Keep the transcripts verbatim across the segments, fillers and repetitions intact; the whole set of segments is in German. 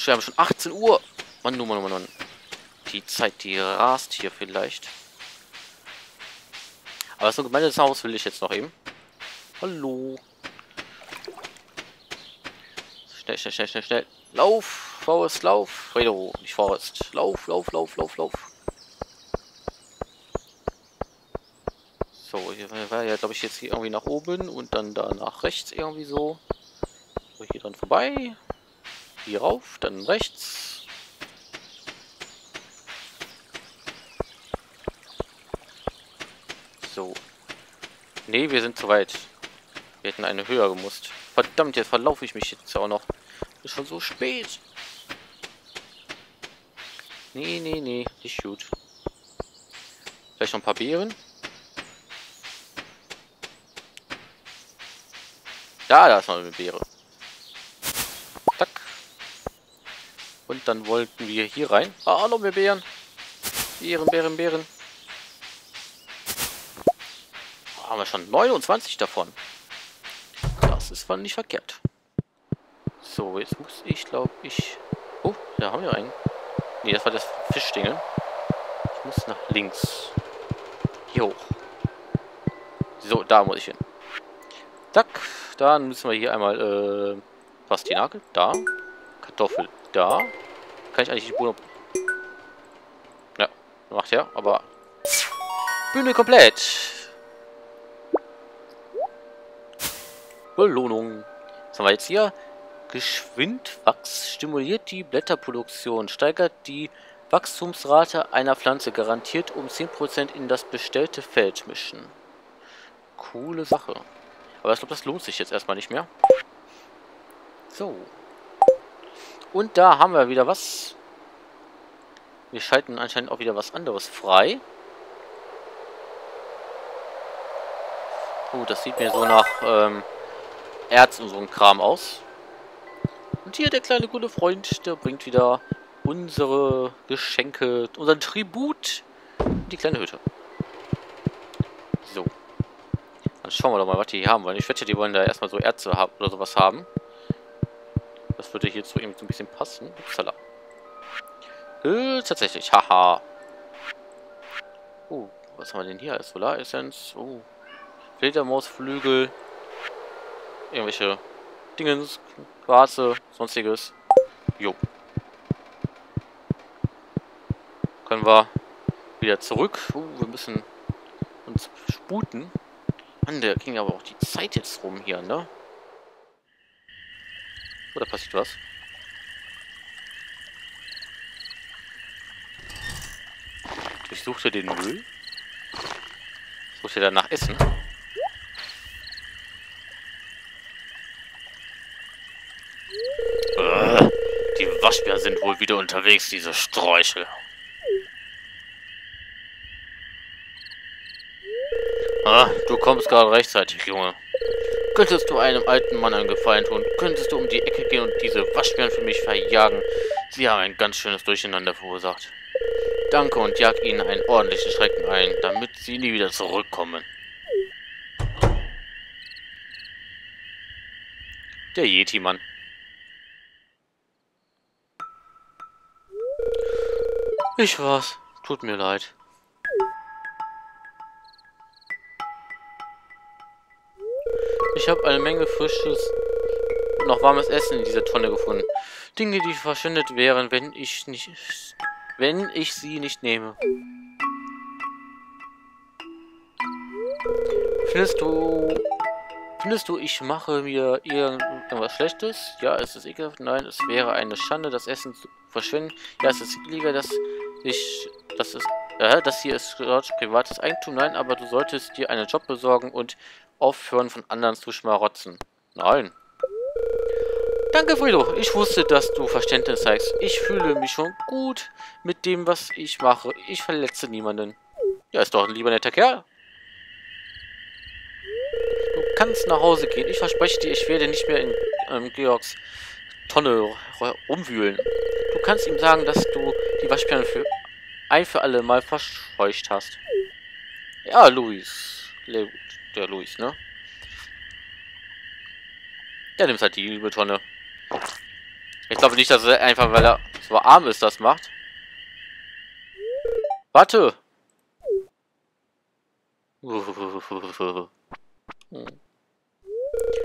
Und scheinbar schon achtzehn Uhr. Mann, Mann, Mann, Mann. Die Zeit, die rast hier vielleicht. Aber das Gemeindehaus will ich jetzt noch eben. Hallo. Schnell, schnell, schnell, schnell, schnell. Lauf, Forest, lauf. Fredo, nicht Forest. Lauf, lauf, lauf, lauf, lauf. So, hier war ja, glaube ich, jetzt hier irgendwie nach oben und dann da nach rechts irgendwie so. So, hier dran vorbei. Hier rauf, dann rechts. So. Nee, wir sind zu weit. Wir hätten eine höher gemusst. Verdammt, jetzt verlaufe ich mich jetzt auch noch. Ist schon so spät. Nee, nee, nee. Nicht gut. Vielleicht noch ein paar Beeren. Da, da ist noch eine Beere. Zack. Und dann wollten wir hier rein. Ah, noch mehr Beeren. Beeren, Beeren, Beeren. Haben wir schon neunundzwanzig davon. Das ist von nicht verkehrt. So, jetzt muss ich, glaube ich... Oh, da haben wir einen. Ne, das war das Fischdingel. Ich muss nach links. Hier hoch. So, da muss ich hin. Zack. Dann müssen wir hier einmal... Äh, Pastinakel. Da. Kartoffel. Da. Kann ich eigentlich die Bohne... Ja, macht ja, aber... Bühne komplett. Belohnung. Was haben wir jetzt hier? Geschwindwachs stimuliert die Blätterproduktion, steigert die Wachstumsrate einer Pflanze, garantiert um zehn Prozent in das bestellte Feld mischen. Coole Sache. Aber ich glaube, das lohnt sich jetzt erstmal nicht mehr. So. Und da haben wir wieder was. Wir schalten anscheinend auch wieder was anderes frei. Oh, das sieht mir so nach ähm, Erz und so ein Kram aus. Und hier der kleine gute Freund, der bringt wieder unsere Geschenke, unseren Tribut in die kleine Hütte. So. Dann schauen wir doch mal, was die hier haben wollen. Ich wette, die wollen da erstmal so Erze haben oder sowas haben. Das würde hierzu irgendwie so ein bisschen passen. Upsala. Äh, tatsächlich. Haha. Oh, was haben wir denn hier? Solaressenz. Oh. Fledermausflügel. Irgendwelche Dingens, Quarze, sonstiges. Jo. Können wir wieder zurück. Uh, wir müssen uns sputen. Mann, da ging aber auch die Zeit jetzt rum hier, ne? Oder passiert was? Ich suchte den Müll. Ich suchte danach Essen. Waschbär sind wohl wieder unterwegs, diese Sträuchel. Ah, du kommst gerade rechtzeitig, Junge. Könntest du einem alten Mann einen Gefallen tun? Könntest du um die Ecke gehen und diese Waschbären für mich verjagen? Sie haben ein ganz schönes Durcheinander verursacht. Danke und jag ihnen einen ordentlichen Schrecken ein, damit sie nie wieder zurückkommen. Der Yeti-Mann. Ich war's. Tut mir leid. Ich habe eine Menge frisches und noch warmes Essen in dieser Tonne gefunden. Dinge, die verschwendet wären, wenn ich nicht, wenn ich sie nicht nehme. Findest du, findest du, ich mache mir irgendwas Schlechtes? Ja, es ist ekelhaft. Nein, es wäre eine Schande, das Essen zu verschwenden. Ja, es ist illegal, das... Ich, das ist, äh, das hier ist privates Eigentum, nein, aber du solltest dir einen Job besorgen und aufhören, von anderen zu schmarotzen. Nein. Danke, Fredo. Ich wusste, dass du Verständnis zeigst. Ich fühle mich schon gut mit dem, was ich mache. Ich verletze niemanden. Ja, ist doch ein lieber netter Kerl. Du kannst nach Hause gehen. Ich verspreche dir, ich werde nicht mehr in ähm, Georgs Tonne rumwühlen. Du kannst ihm sagen, dass du die Waschbären für ein für alle Mal verscheucht hast. Ja, Luis. Der Luis, ne? Der nimmt halt die Mülltonne. Ich glaube nicht, dass er einfach, weil er so arm ist, das macht. Warte!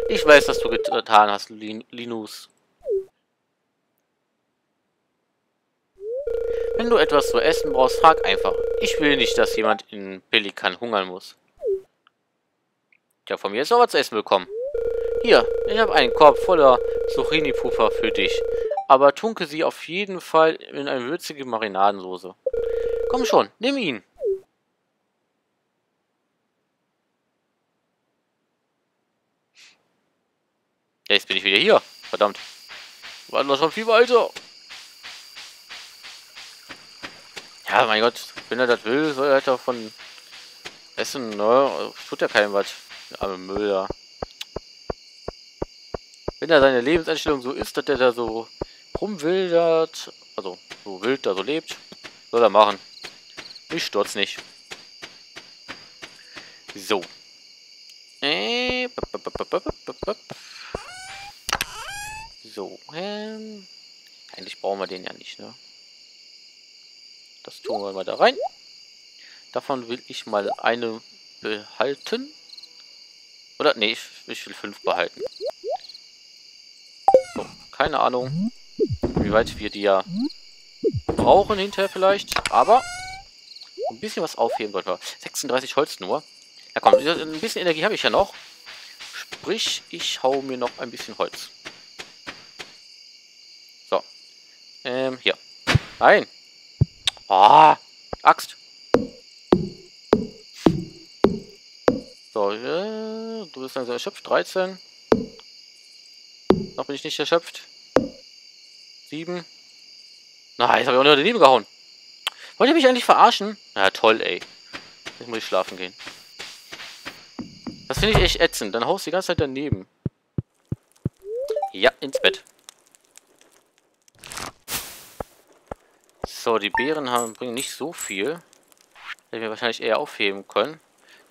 Ich weiß, was du getan hast, Linus. Wenn du etwas zu essen brauchst, frag einfach. Ich will nicht, dass jemand in Pelikan hungern muss. Ja, von mir ist noch was zu essen bekommen. Hier, ich habe einen Korb voller Zucchini-Puffer für dich. Aber tunke sie auf jeden Fall in eine würzige Marinadensoße. Komm schon, nimm ihn. Jetzt bin ich wieder hier. Verdammt. Wir waren doch schon viel weiter. Ja, mein Gott, wenn er das will, soll er doch von essen, ne? Tut ja keinem was. Der arme Müll da. Wenn er seine Lebenseinstellung so ist, dass der da so rumwildert, also so wild da so lebt, soll er machen. Ich stürz nicht. So. Äh, bup, bup, bup, bup, bup, bup. So. Ähm, eigentlich brauchen wir den ja nicht, ne? Das tun wir mal da rein. Davon will ich mal eine behalten. Oder, nee, ich, ich will fünf behalten. So, keine Ahnung, wie weit wir die ja brauchen hinterher vielleicht. Aber ein bisschen was aufheben sollten wir. sechsunddreißig Holz nur. Ja komm, ein bisschen Energie habe ich ja noch. Sprich, ich hau mir noch ein bisschen Holz. So. Ähm, hier. Nein. Ah, Axt. So, äh, du bist langsam erschöpft. dreizehn. Noch bin ich nicht erschöpft. sieben. Na, jetzt habe ich auch nur die Liebe gehauen. Wollt ihr mich eigentlich verarschen? Na toll, ey. Jetzt muss ich schlafen gehen. Das finde ich echt ätzend. Dann haust du die ganze Zeit daneben. Ja, ins Bett. So, die Beeren haben, bringen nicht so viel. Hätten wir wahrscheinlich eher aufheben können.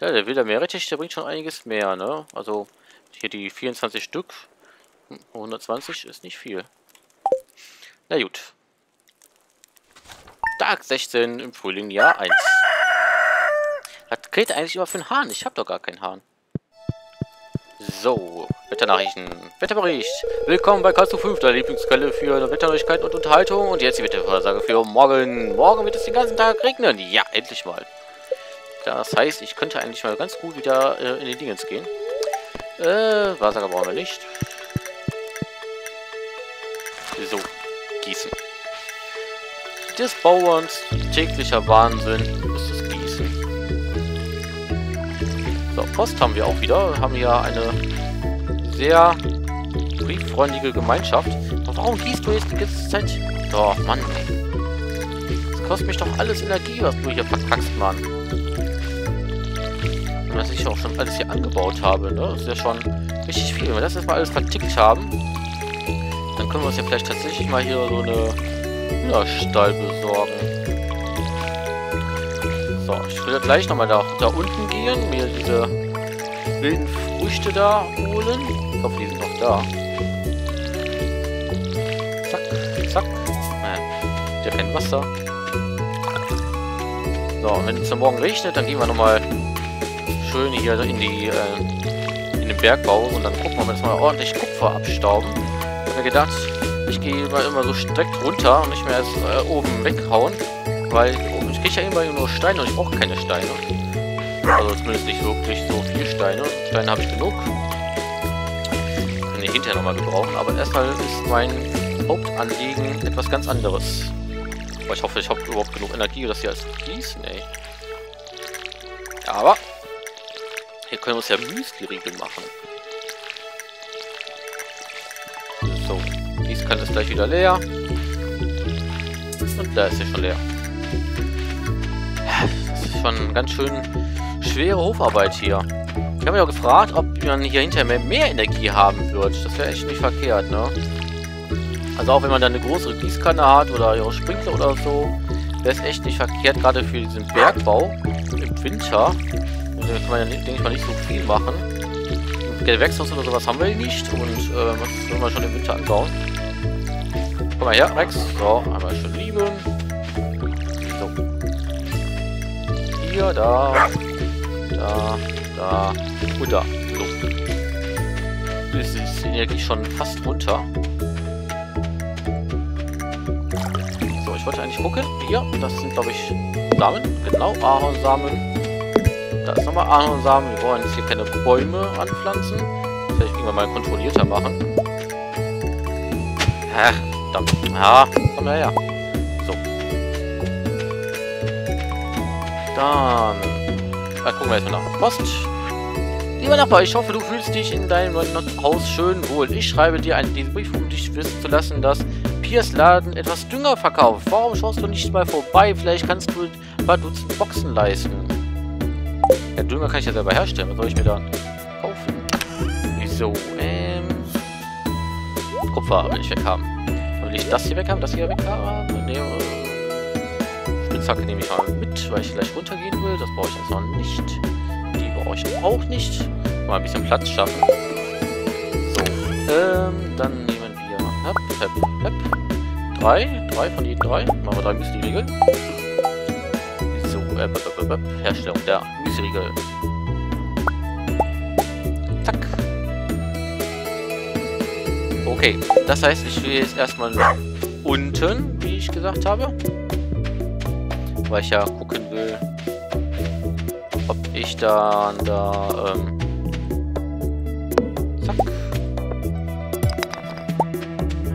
Ja, der wilde Meerrettich, der bringt schon einiges mehr, ne? Also, hier die vierundzwanzig Stück. hundertzwanzig ist nicht viel. Na gut. Tag sechzehn im Frühling, Jahr eins. Was kriegt er eigentlich über für einen Hahn? Ich habe doch gar keinen Hahn. So, Wetternachrichten. Wetterbericht. Willkommen bei Kastu fünf, der Lieblingsquelle für Wetterneuigkeiten und Unterhaltung. Und jetzt die Wettervorhersage für morgen. Morgen wird es den ganzen Tag regnen. Ja, endlich mal. Das heißt, ich könnte eigentlich mal ganz gut wieder äh, in die Dingens gehen. Äh, Wahrsager brauchen wir nicht. So, Gießen. Des Bauerns täglicher Wahnsinn ist das Gießen. So, Post haben wir auch wieder. Wir haben hier eine sehr brieffreundliche Gemeinschaft. Doch warum gießt du jetzt die ganze Zeit? Doch, Mann, ey. Das kostet mich doch alles Energie, was du hier verkackst, Mann. Und was ich auch schon alles hier angebaut habe, ne? Das ist ja schon richtig viel. Wenn wir das erstmal alles vertickt haben, dann können wir uns ja vielleicht tatsächlich mal hier so eine ja, Stall besorgen. So, ich will ja gleich nochmal da, da unten gehen, mir diese wilden Früchte da holen. Ich hoffe, die sind noch da. Zack, zack. Naja, ist ja kein Wasser. So, und wenn es am Morgen regnet, dann gehen wir nochmal schön hier in die äh, in den Bergbau und dann gucken wir, wenn es mal ordentlich Kupfer abstauben. Ich habe mir gedacht, ich gehe immer, immer so direkt runter und nicht mehr erst äh, oben weghauen, weil oh, ich kriege ja immer nur Steine und ich brauche keine Steine. Also zumindest nicht wirklich so viel Steine. Steine habe ich genug. Kann ich hinterher nochmal gebrauchen, aber erstmal ist mein Hauptanliegen etwas ganz anderes. Aber ich hoffe, ich habe überhaupt genug Energie, das hier als Gießen, ey. Aber hier können wir uns ja Müsli-Riegel machen. So. Die Kante ist gleich wieder leer. Und da ist sie schon leer. Das ist schon ganz schön schwere Hofarbeit hier. Ich habe mich auch gefragt, ob man hier hinterher mehr, mehr Energie haben wird. Das wäre echt nicht verkehrt, ne? Also auch wenn man da eine größere Gießkanne hat oder ihre Sprinkler oder so, wäre es echt nicht verkehrt, gerade für diesen Bergbau im Winter. Da kann man, denke ich mal, nicht so viel machen. Gewächshaus oder sowas haben wir nicht und äh, was sollen wir schon im Winter anbauen? Komm mal her, Max. So, einmal schön lieben. So. Hier, da. Da, da. Und da. So. Ist die Energie schon fast runter. So, ich wollte eigentlich gucken. Hier, das sind, glaube ich, Samen. Genau, Ahornsamen. Da ist nochmal Ahornsamen. Wir wollen jetzt hier keine Bäume anpflanzen. Vielleicht irgendwann mal kontrollierter machen. Ach, verdammt. Ja, komm her. So. Dann. Dann gucken wir erstmal nach. Post. Lieber Nachbar, ich hoffe, du fühlst dich in deinem neuen Haus schön wohl. Ich schreibe dir einen Brief, um dich wissen zu lassen, dass Piers Laden etwas Dünger verkauft. Warum schaust du nicht mal vorbei? Vielleicht kannst du ein paar Dutzend Boxen leisten. Ja, Dünger kann ich ja selber herstellen. Was soll ich mir dann kaufen? So, ähm... Kupfer will ich weg haben. Dann will ich das hier weg haben, das hier weg haben. Ne, äh... Spitzhacke nehme ich mal mit, weil ich vielleicht runtergehen will. Das brauche ich jetzt noch nicht. Die brauche ich auch nicht. Mal ein bisschen Platz schaffen. So, ähm... Dann nehmen wir... Hep, hep, hep. Drei. Drei von jedem drei. Machen wir drei Müsli-Riegel. So, äh... Bep, bep, bep. Herstellung der Müsli-Riegel. Zack. Okay, das heißt, ich will jetzt erstmal unten, wie ich gesagt habe. Weil ich ja gucken will, ob ich da, da, ähm... zack.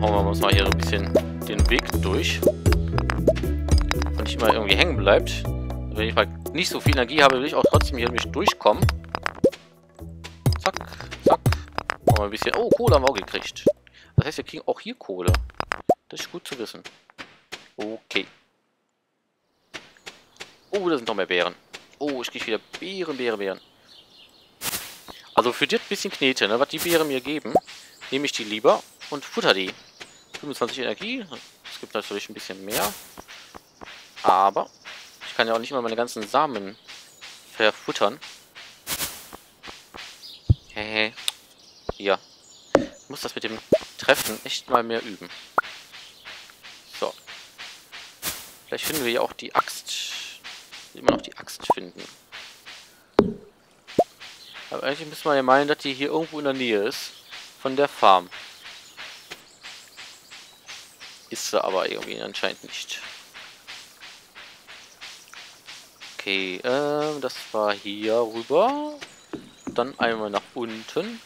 Hauen wir uns mal hier so ein bisschen den Weg durch. Und nicht immer irgendwie hängen bleibt. Wenn ich mal nicht so viel Energie habe, will ich auch trotzdem hier durch durchkommen. Zack, zack. Machen wir ein bisschen... Oh, Kohle haben wir auch gekriegt. Das heißt, wir kriegen auch hier Kohle. Das ist gut zu wissen. Okay. Oh, da sind noch mehr Beeren. Oh, ich kriege wieder Beeren, Beeren, Beeren. Also für das bisschen Knete, ne? Was die Beeren mir geben, nehme ich die lieber und futter die. fünfundzwanzig Energie. Es gibt natürlich ein bisschen mehr. Aber ich kann ja auch nicht mal meine ganzen Samen verfuttern. Hehe. Ja. Ich muss das mit dem Treffen echt mal mehr üben. So. Vielleicht finden wir ja auch die Axt. Immer noch die Axt finden. Aber eigentlich müssen wir ja meinen, dass die hier irgendwo in der Nähe ist. Von der Farm. Ist sie aber irgendwie anscheinend nicht. Okay, äh, das war hier rüber. Dann einmal nach unten.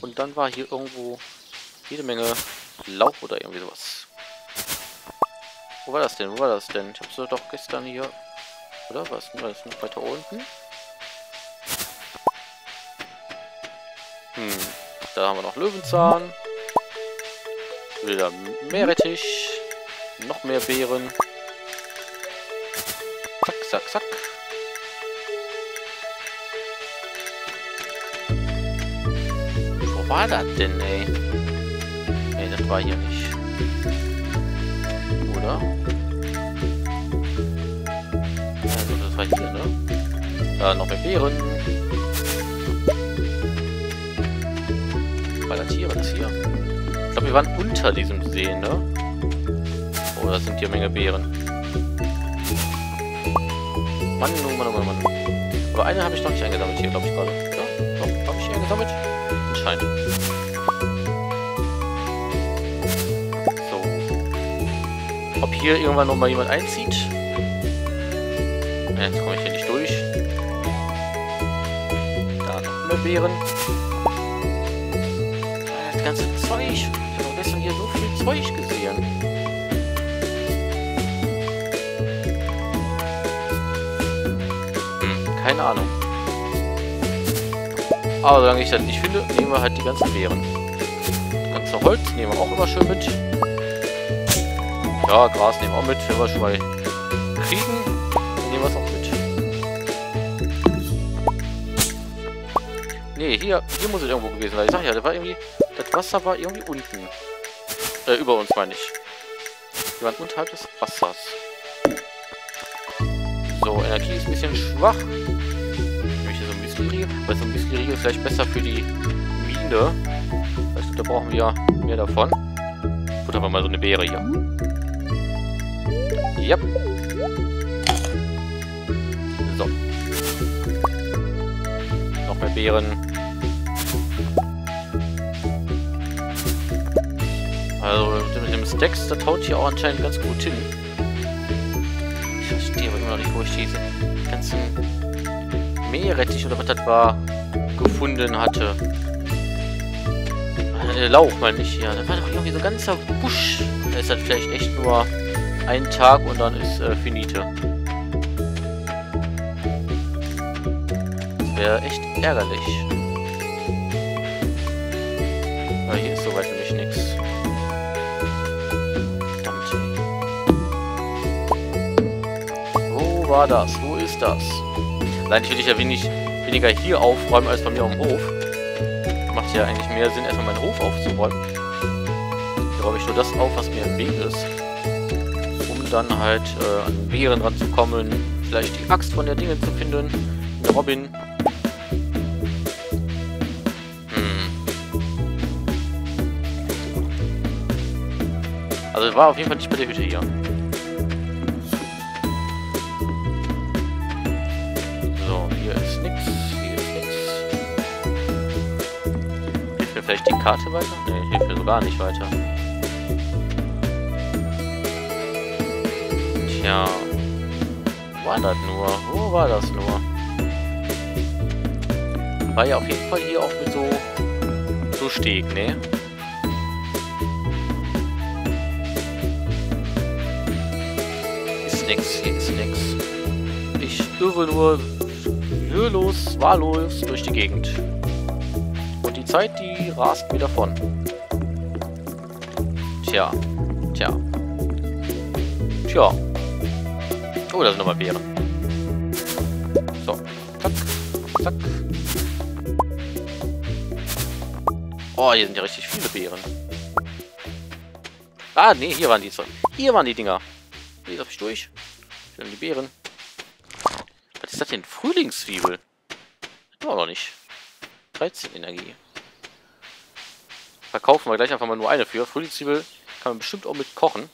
Und dann war hier irgendwo jede Menge Laub oder irgendwie sowas. Wo war das denn? Wo war das denn? Ich hab's doch gestern hier... Oder was? War das noch weiter unten? Hm. Da haben wir noch Löwenzahn. Wieder Meerrettich. Noch mehr Beeren. Zack, zack, zack. War das denn, ey? Ey, das war hier nicht. Oder? Also, das war hier, ne? Da noch mehr Beeren. War das hier, war das hier? Ich glaube, wir waren unter diesem See, ne? Oh, das sind hier Menge Beeren. Mann, oh Mann, oh Mann, Mann. Aber eine habe ich noch nicht eingesammelt hier, glaube ich, gerade. Ja, doch, habe ich hier eingesammelt? So. Ob hier irgendwann nochmal jemand einzieht? Jetzt komme ich hier nicht durch. Da noch mehr Beeren. Das ganze Zeug. Ich habe gestern hier so viel Zeug gesehen. Hm, keine Ahnung. Aber solange ich das nicht finde, nehmen wir halt die ganzen Beeren. Das ganze Holz nehmen wir auch immer schön mit. Ja, Gras nehmen wir auch mit, wenn wir schon mal kriegen. Dann nehmen wir es auch mit. Ne, hier, hier muss es irgendwo gewesen sein. Ich sag ja, das war irgendwie. Das Wasser war irgendwie unten. Äh, über uns meine ich. Wir waren unterhalb des Wassers. So, Energie ist ein bisschen schwach. Weil so ein bisschen Riegel vielleicht besser für die Mine. Also, da brauchen wir mehr davon. Gut, haben wir mal so eine Beere hier. Yep. So. Noch mehr Beeren. Also mit dem Stacks, das haut hier auch anscheinend ganz gut hin. Ich verstehe aber immer noch nicht, wo ich diese ganzen Meerrettich oder was das war gefunden hatte. Der Lauch, meine ich hier. Da war doch irgendwie so ein ganzer Busch. Da ist das vielleicht echt nur ein Tag und dann ist äh, finite. Das wäre echt ärgerlich. Aber hier ist soweit für mich nichts. Verdammt. Wo war das? Wo ist das? Leider will ich ja wenig, weniger hier aufräumen als bei mir am Hof. Macht ja eigentlich mehr Sinn, erstmal meinen Hof aufzuräumen. Da räume ich nur das auf, was mir im Weg ist. Um dann halt äh, an Beeren ranzukommen, vielleicht die Axt von der Dinge zu finden, der Robin. Hm. Also war auf jeden Fall nicht bei der Hütte hier. So, hier ist nichts, hier ist nichts. Hilft mir vielleicht die Karte weiter? Ne, hilft mir so gar nicht weiter. Tja. Wo war das nur? Wo war das nur? War ja auf jeden Fall hier auch mit so, so Steg, ne? Ist nix, hier ist nix. Ich irre nur mühelos, wahllos durch die Gegend. Und die Zeit, die rast mir davon. Tja, tja. Tja. Oh, da sind nochmal Beeren. So, zack, zack. Oh, hier sind ja richtig viele Beeren. Ah, nee, hier waren die zwei. Hier waren die Dinger. Nee, darf ich durch? Hier haben die Beeren. Was ist das denn? Frühlingszwiebel? Das war noch nicht. dreizehn Energie. Verkaufen wir gleich einfach mal nur eine für. Frühlingszwiebel kann man bestimmt auch mit kochen.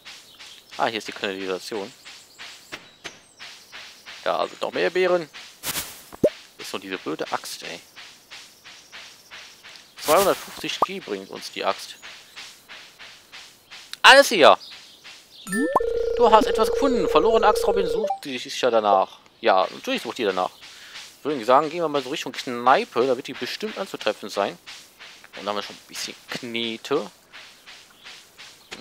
Ah, hier ist die Kanalisation. Da sind noch mehr Beeren. Ist nur diese blöde Axt, ey. zweihundertfünfzig G bringt uns die Axt. Alles hier! Du hast etwas gefunden. Verloren Axt, Robin sucht dich ja danach. Ja, natürlich sucht die danach. Würde ich sagen, gehen wir mal so Richtung Kneipe. Da wird die bestimmt anzutreffen sein. Und dann haben wir schon ein bisschen Knete.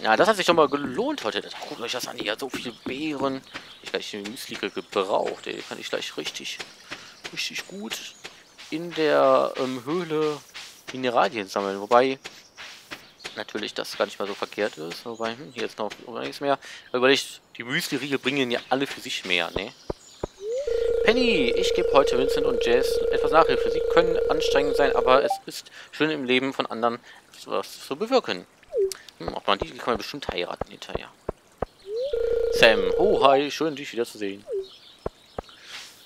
Ja, das hat sich schon mal gelohnt heute. Guckt euch das an, hier so viele Beeren. Ich habe gleich eine Müsli gebraucht. Den kann ich gleich richtig, richtig gut in der ähm, Höhle Mineralien sammeln. Wobei natürlich das gar nicht mal so verkehrt ist. Wobei, hm, hier ist noch nichts mehr. Überlegt, die Müsli-Riegel bringen ja alle für sich mehr, ne? Penny, ich gebe heute Vincent und Jazz etwas Nachhilfe. Sie können anstrengend sein, aber es ist schön im Leben von anderen etwas zu bewirken. Hm, auch mal die kann man bestimmt heiraten hinterher. Sam, oh hi, schön dich wieder zu sehen.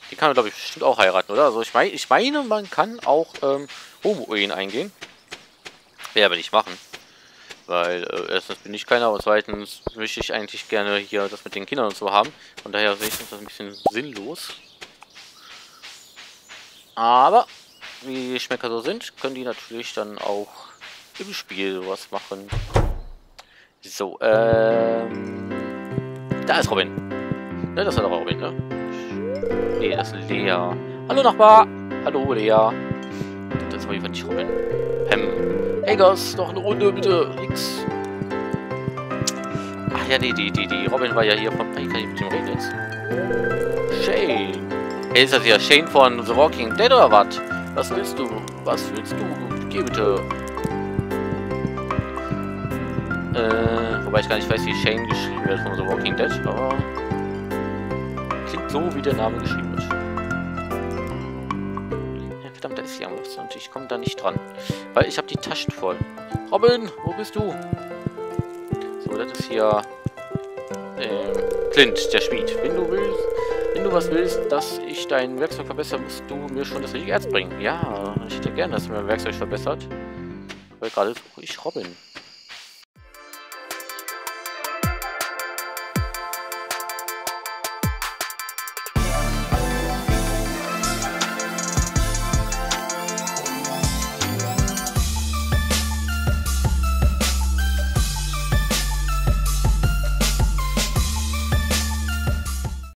Die kann man glaube ich bestimmt auch heiraten, oder? Also ich, mein, ich meine, man kann auch ähm, Homo-Ehen eingehen. Werde aber nicht machen. Weil äh, erstens bin ich keiner und zweitens möchte ich eigentlich gerne hier das mit den Kindern und so haben. Von daher sehe ich das ein bisschen sinnlos. Aber, wie die Schmecker so sind, können die natürlich dann auch im Spiel sowas machen. So, ähm... da ist Robin. Ne, das war doch Robin, ne? Ne, das ist Lea. Hallo Nachbar! Hallo Lea. Das war jedenfalls nicht Robin. Ähm, Eggers, noch eine Runde, bitte. Nix. Ach ja, die, die, die, die. Robin war ja hier von... Ich kann nicht mit dem reden jetzt. Shane. Hey, ist das ja Shane von The Walking Dead oder was? Was willst du? Was willst du? Geh bitte. Äh, wobei ich gar nicht weiß, wie Shane geschrieben wird von The Walking Dead, aber klingt so, wie der Name geschrieben wird. Ja, verdammt, da ist sie am Wasser und ich komme da nicht dran, weil ich habe die Taschen voll. Robin, wo bist du? So, das ist hier äh, Clint, der Schmied. Wenn du willst, wenn du was willst, dass ich dein Werkzeug verbessere, musst du mir schon das richtige Erz bringen. Ja, ich hätte gerne, dass du mein Werkzeug verbessert, weil gerade suche ich Robin.